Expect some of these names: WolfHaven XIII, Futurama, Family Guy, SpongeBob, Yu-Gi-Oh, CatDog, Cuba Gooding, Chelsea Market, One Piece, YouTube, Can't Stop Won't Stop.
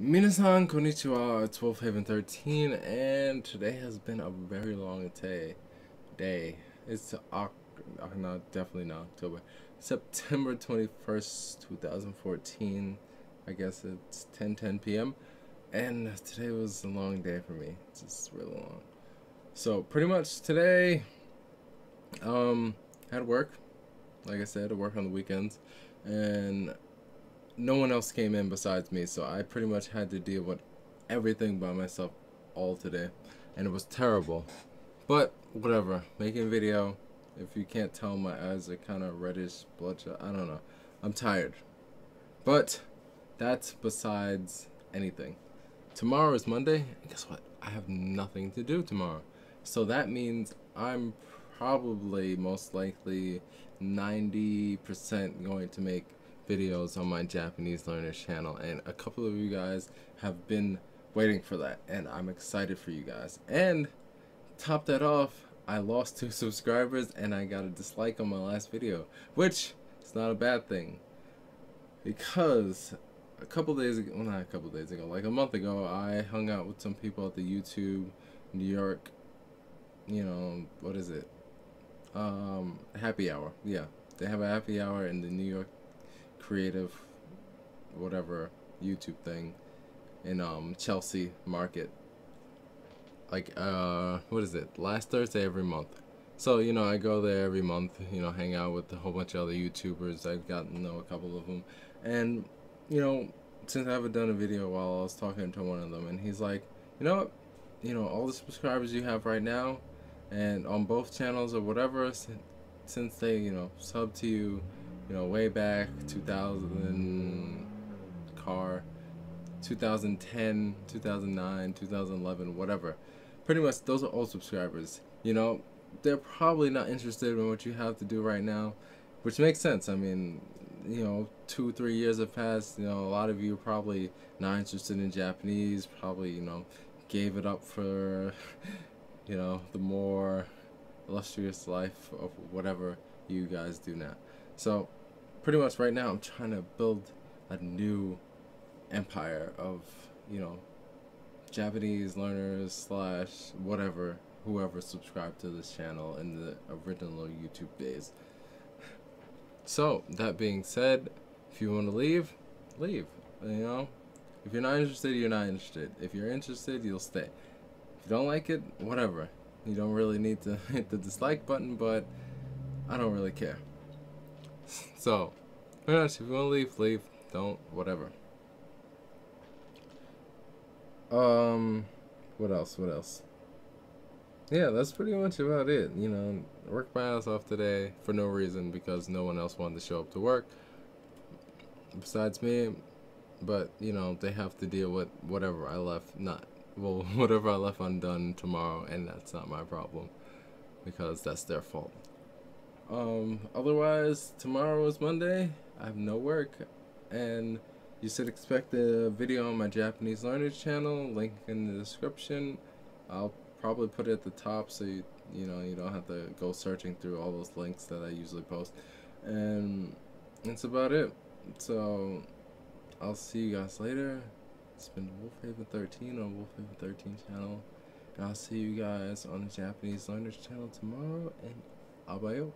Minasan konnichiwa, it's WolfHaven XIII, and today has been a very long day. It's definitely not October, September 21st, 2014. I guess it's 10:10 p.m. and today was a long day for me. It's just really long. So pretty much today, had work. Like I said, I work on the weekends, and no one else came in besides me, so I pretty much had to deal with everything by myself all today, and it was terrible. But whatever, making a video. If you can't tell, my eyes are kind of reddish, bloodshot. I don't know. I'm tired, but that's besides anything. Tomorrow is Monday, and guess what? I have nothing to do tomorrow, so that means I'm probably most likely 90% going to make videos on my Japanese learners channel, and a couple of you guys have been waiting for that, and I'm excited for you guys. And top that off, I lost 2 subscribers and I got a dislike on my last video, which is not a bad thing, because a couple days ago, well, not a couple days ago, like a month ago, I hung out with some people at the YouTube New York, you know, what is it, happy hour. Yeah, they have a happy hour in the New York creative whatever YouTube thing in Chelsea Market, like what is it, last Thursday every month. So you know, I go there every month, you know, hang out with a whole bunch of other YouTubers. I've gotten to know a couple of them, and you know, since I haven't done a video while, I was talking to one of them, and he's like, you know what, you know, all the subscribers you have right now and on both channels or whatever, since they, you know, sub to you, you know, way back 2010, 2009, 2011, whatever, pretty much those are old subscribers. You know, they're probably not interested in what you have to do right now, which makes sense. I mean, you know, 2-3 years have passed. You know, a lot of you are probably not interested in Japanese, probably, you know, gave it up for, you know, the more illustrious life of whatever you guys do now. So pretty much right now I'm trying to build a new empire of, you know, Japanese learners / whatever, whoever subscribed to this channel in the original YouTube days. So that being said, if you want to leave, leave. You know, if you're not interested, you're not interested. If you're interested, you'll stay. If you don't like it, whatever. You don't really need to hit the dislike button, but I don't really care. So, pretty much, if you want to leave, leave. Don't, whatever. What else? Yeah, that's pretty much about it. You know, I worked my ass off today for no reason, because no one else wanted to show up to work besides me. But, you know, they have to deal with whatever I left whatever I left undone tomorrow, and that's not my problem, because that's their fault. Otherwise, tomorrow is Monday, I have no work, and you should expect a video on my Japanese learners channel, link in the description. I'll probably put it at the top, so you know, you don't have to go searching through all those links that I usually post. And that's about it. So I'll see you guys later. It's been WolfHaven XIII on WolfHaven XIII channel, and I'll see you guys on the Japanese learners channel tomorrow, and abayo.